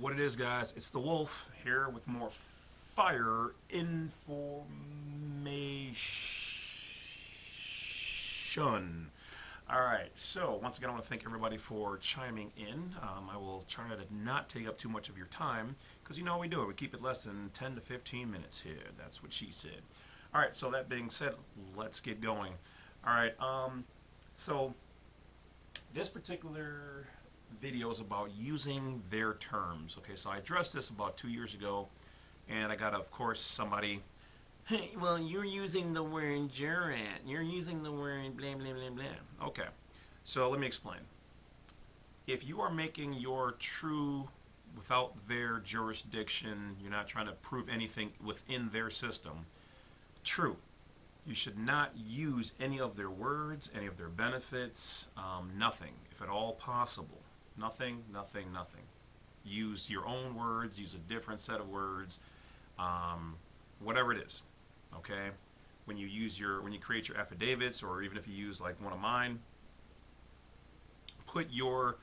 What it is, guys, it's the Wolf here with more fire information. Alright, so once again I want to thank everybody for chiming in. I will try to not take up too much of your time because you know we do it. We keep it less than 10 to 15 minutes here. That's what she said. Alright, so that being said, let's get going. Alright, so this particular video is about using their terms. Okay, so I addressed this about 2 years ago, and I got, of course, somebody, hey, well, you're using the word gerund, you're using the word blah, blah, blah, blah. Okay, so let me explain. If you are making your true without their jurisdiction, you're not trying to prove anything within their system, true. You should not use any of their words, any of their benefits, nothing, if at all possible. Nothing, nothing, nothing. Use your own words, use a different set of words, whatever it is, okay? When you use your, when you create your affidavits, or even if you use like one of mine, put your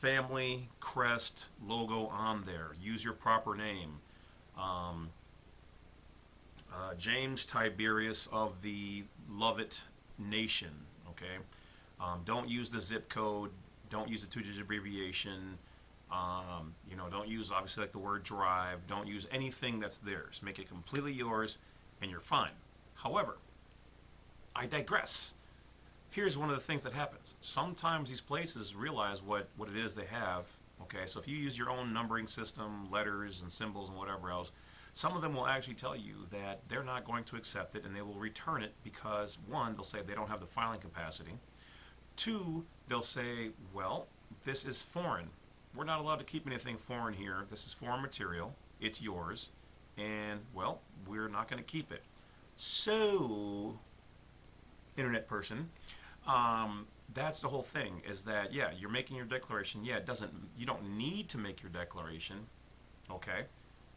family crest logo on there. Use your proper name. James Tiberius of the Lovett Nation, okay? Don't use the zip code. Don't use the two-digit abbreviation. You know, don't use, obviously, like the word drive. Don't use anything that's theirs. Make it completely yours, and you're fine. However, I digress. Here's one of the things that happens. Sometimes these places realize what it is they have, okay? So if you use your own numbering system, letters and symbols and whatever else, some of them will actually tell you that they're not going to accept it, and they will return it because, one, they'll say they don't have the filing capacity. Two, they'll say, well, this is foreign. We're not allowed to keep anything foreign here. This is foreign material. It's yours. And, well, we're not going to keep it. So, internet person, that's the whole thing, is that, yeah, you're making your declaration. Yeah, it doesn't, you don't need to make your declaration, okay?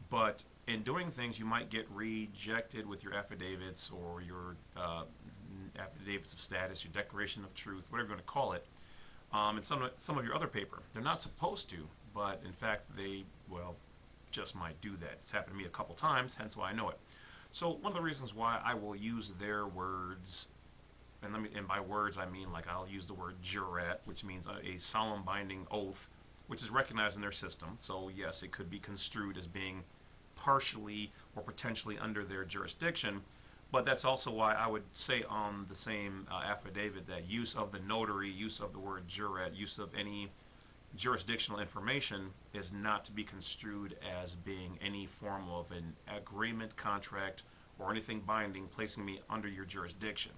But in doing things, you might get rejected with your affidavits or your affidavits of status, your declaration of truth, whatever you're going to call it, and some of your other paper. They're not supposed to, but in fact they, well, just might do that. It's happened to me a couple times, hence why I know it. So one of the reasons why I will use their words, and by words I mean like I'll use the word jurat, which means a solemn binding oath, which is recognized in their system. So yes, it could be construed as being partially or potentially under their jurisdiction. But that's also why I would say on the same affidavit that use of the notary, use of the word jurat, use of any jurisdictional information is not to be construed as being any form of an agreement, contract, or anything binding placing me under your jurisdiction.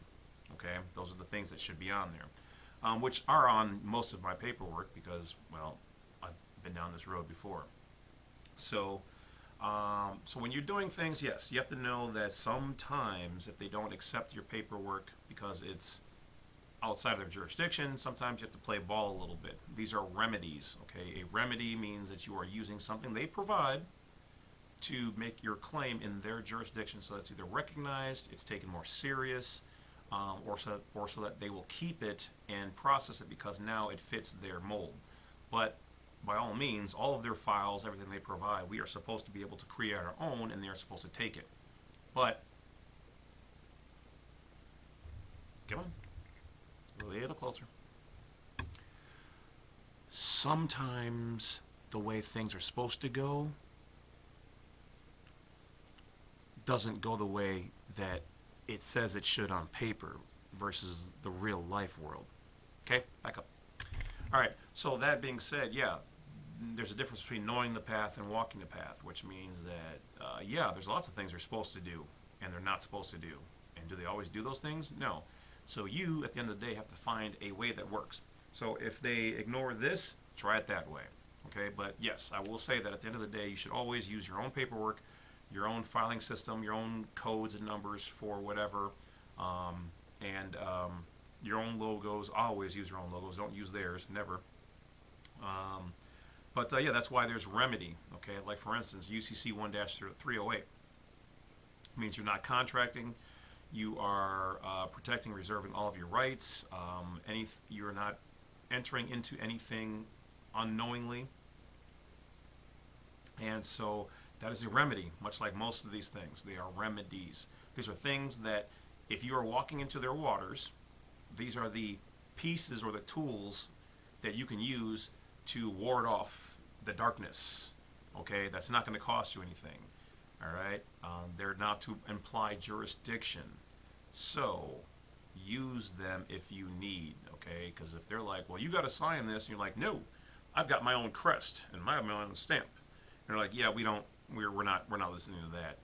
Okay, those are the things that should be on there, which are on most of my paperwork because, well, I've been down this road before. So. So when you're doing things, yes, you have to know that sometimes if they don't accept your paperwork because it's outside of their jurisdiction, sometimes you have to play ball a little bit. These are remedies, okay? A remedy means that you are using something they provide to make your claim in their jurisdiction so that's either recognized, it's taken more serious, or so that they will keep it and process it because now it fits their mold. But by all means, all of their files, everything they provide, we are supposed to be able to create our own, and they're supposed to take it. But, come on, a little closer. Sometimes the way things are supposed to go doesn't go the way that it says it should on paper versus the real life world. Okay, back up. All right, so that being said, yeah, there's a difference between knowing the path and walking the path, which means that, yeah, there's lots of things they're supposed to do and they're not supposed to do. And do they always do those things? No. So you, at the end of the day, have to find a way that works. So if they ignore this, try it that way, okay? But yes, I will say that at the end of the day, you should always use your own paperwork, your own filing system, your own codes and numbers for whatever, your own logos. Always use your own logos. Don't use theirs. Never. Yeah, that's why there's remedy. Okay, like for instance, UCC 1-308 means you're not contracting. You are protecting, reserving all of your rights. You're not entering into anything unknowingly. And so that is a remedy, much like most of these things. They are remedies. These are things that if you are walking into their waters, these are the pieces or the tools that you can use to ward off the darkness. Okay, that's not going to cost you anything. All right, they're not to imply jurisdiction. So use them if you need, okay? Because if they're like, well, you got to sign this, and you're like, no, I've got my own crest and I have my own stamp. And they're like, yeah, we're not listening to that.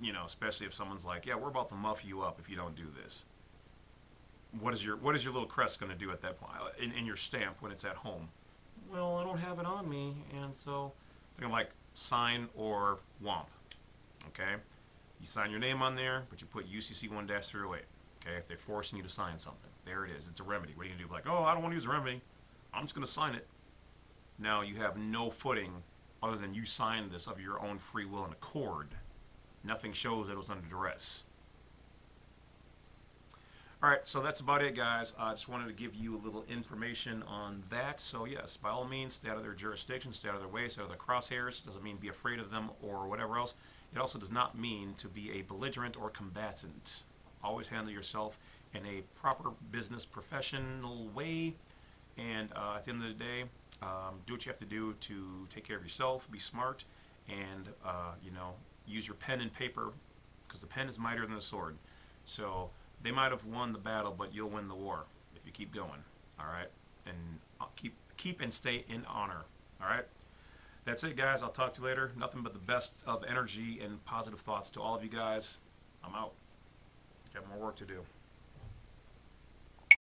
You know, especially if someone's like, yeah, we're about to muff you up if you don't do this. What is your little crest going to do at that point? In your stamp when it's at home? Well, I don't have it on me, and so they're gonna like sign or womp. Okay, you sign your name on there, but you put UCC 1-308. Okay, if they're forcing you to sign something, there it is. It's a remedy. What are you gonna do? Like, oh, I don't want to use a remedy. I'm just gonna sign it. Now you have no footing other than you signed this of your own free will and accord. Nothing shows that it was under duress. All right, so that's about it, guys. I just wanted to give you a little information on that. So yes, by all means, stay out of their jurisdiction, stay out of their way, stay out of their crosshairs. It doesn't mean be afraid of them or whatever else. It also does not mean to be a belligerent or combatant. Always handle yourself in a proper business professional way. And at the end of the day, do what you have to do to take care of yourself, be smart, and you know, use your pen and paper, because the pen is mightier than the sword. So they might have won the battle, but you'll win the war if you keep going, all right? And keep and stay in honor, all right? That's it, guys. I'll talk to you later. Nothing but the best of energy and positive thoughts to all of you guys. I'm out. Got more work to do.